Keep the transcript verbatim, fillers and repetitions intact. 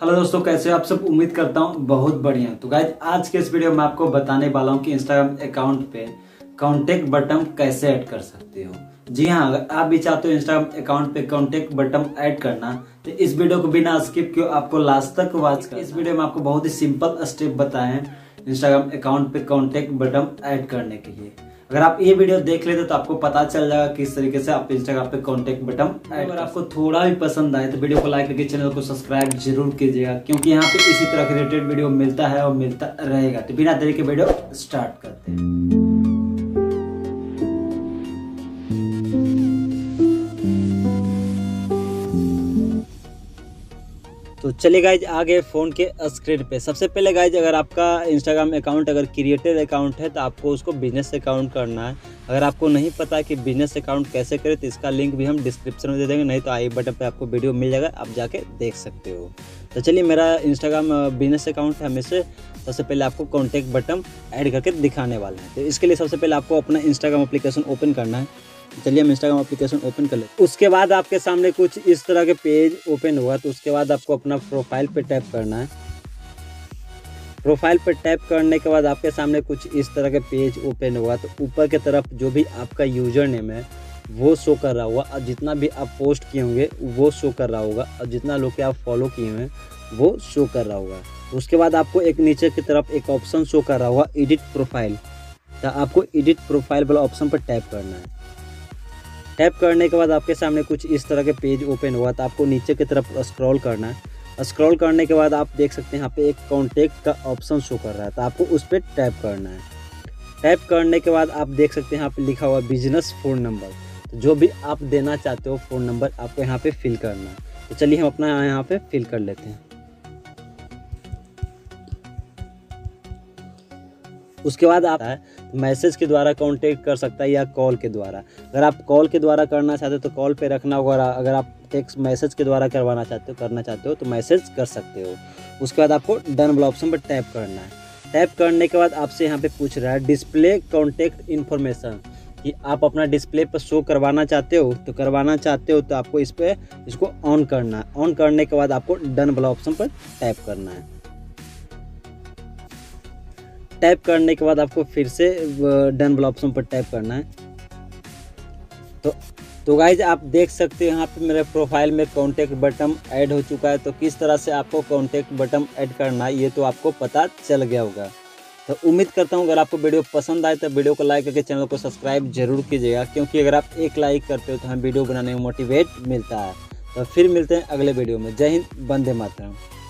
Hello दोस्तों, कैसे हो आप सब। उम्मीद करता हूँ बहुत बढ़िया। तो गाइज आज के इस वीडियो में आपको बताने वाला हूँ कि इंस्टाग्राम अकाउंट पे कॉन्टेक्ट बटन कैसे ऐड कर सकते हो। जी हाँ, अगर आप भी चाहते हो इंस्टाग्राम अकाउंट पे कॉन्टेक्ट बटन ऐड करना तो इस वीडियो को बिना स्किप किए आपको लास्ट तक वॉच करना। इस वीडियो में आपको बहुत ही सिंपल स्टेप बताएं इंस्टाग्राम अकाउंट पे कॉन्टेक्ट बटन ऐड करने के लिए। अगर आप ये वीडियो देख लेते तो आपको पता चल जाएगा किस तरीके से आप इंस्टाग्राम पे कॉन्टेक्ट बटन। अगर आपको थोड़ा भी पसंद आए तो वीडियो को लाइक करके चैनल को सब्सक्राइब जरूर कीजिएगा, क्योंकि यहाँ पे इसी तरह के रिलेटेड वीडियो मिलता है और मिलता रहेगा। तो बिना देरी के वीडियो स्टार्ट करते हैं। तो चलिए गाइज आगे फ़ोन के स्क्रीन पे। सबसे पहले गाइज अगर आपका इंस्टाग्राम अकाउंट अगर क्रिएटेड अकाउंट है तो आपको उसको बिजनेस अकाउंट करना है। अगर आपको नहीं पता कि बिजनेस अकाउंट कैसे करें तो इसका लिंक भी हम डिस्क्रिप्शन में दे देंगे, नहीं तो आई बटन पे आपको वीडियो मिल जाएगा, आप जाके देख सकते हो। तो चलिए, मेरा इंस्टाग्राम बिजनेस अकाउंट है, हम इससे सबसे पहले आपको कॉन्टैक्ट बटन ऐड करके दिखाने वाले हैं। तो इसके लिए सबसे पहले आपको अपना इंस्टाग्राम एप्लीकेशन ओपन करना है। चलिए हम इंस्टाग्राम एप्लीकेशन ओपन कर लेते हैं। उसके बाद आपके सामने कुछ इस तरह के पेज ओपन हुआ। तो उसके बाद आपको अपना प्रोफाइल पे टैप करना है। प्रोफाइल पे टैप करने के बाद आपके सामने कुछ इस तरह के पेज ओपन हुआ। तो ऊपर की तरफ जो भी आपका यूजर नेम है वो शो कर रहा होगा, और जितना भी आप पोस्ट किए होंगे वो शो कर रहा होगा, और जितना लोग आप फॉलो किए हैं वो शो कर रहा होगा। उसके बाद आपको एक नीचे की तरफ एक ऑप्शन शो कर रहा होगा एडिट प्रोफाइल। तो आपको एडिट प्रोफाइल वाला ऑप्शन पर टैप करना है। टैप करने के बाद आपके सामने कुछ इस तरह के पेज ओपन हुआ। तो आपको नीचे की तरफ स्क्रॉल करना है। स्क्रॉल करने के बाद आप देख सकते हैं यहाँ पे एक कॉन्टैक्ट का ऑप्शन शो कर रहा है। तो आपको उस पर टैप करना है। टैप करने के बाद आप देख सकते हैं यहाँ पे लिखा हुआ बिजनेस फ़ोन नंबर। तो जो भी आप देना चाहते हो फ़ोन नंबर आपको यहाँ पर फिल करना है। तो चलिए हम अपना यहाँ पर फिल कर लेते हैं। उसके बाद आप मैसेज के द्वारा कांटेक्ट कर सकता है या कॉल के द्वारा। अगर आप कॉल के द्वारा करना चाहते हो तो कॉल पे रखना होगा, अगर आप टेक्स्ट मैसेज के द्वारा करवाना चाहते हो करना चाहते हो तो मैसेज कर सकते हो। उसके बाद आपको डन वाला ऑप्शन पर टैप करना है। टैप करने के बाद आपसे यहाँ पे पूछ रहा है डिस्प्ले कॉन्टैक्ट इन्फॉर्मेशन, कि आप अपना डिस्प्ले पर शो करवाना चाहते हो तो करवाना चाहते हो तो आपको इस पर इसको ऑन करना है। ऑन करने के बाद आपको डन वाला ऑप्शन पर टैप करना है। टैप करने के बाद आपको फिर से डन वाला ऑप्शन पर टैप करना है। तो तो गाइज आप देख सकते हो यहाँ पे मेरे प्रोफाइल में कॉन्टैक्ट बटन ऐड हो चुका है। तो किस तरह से आपको कॉन्टैक्ट बटन ऐड करना है ये तो आपको पता चल गया होगा। तो उम्मीद करता हूँ अगर आपको वीडियो पसंद आए तो वीडियो को लाइक करके चैनल को सब्सक्राइब जरूर कीजिएगा, क्योंकि अगर आप एक लाइक करते हो तो हमें वीडियो बनाने में मोटिवेट मिलता है। तो फिर मिलते हैं अगले वीडियो में। जय हिंद, वंदे मातरम।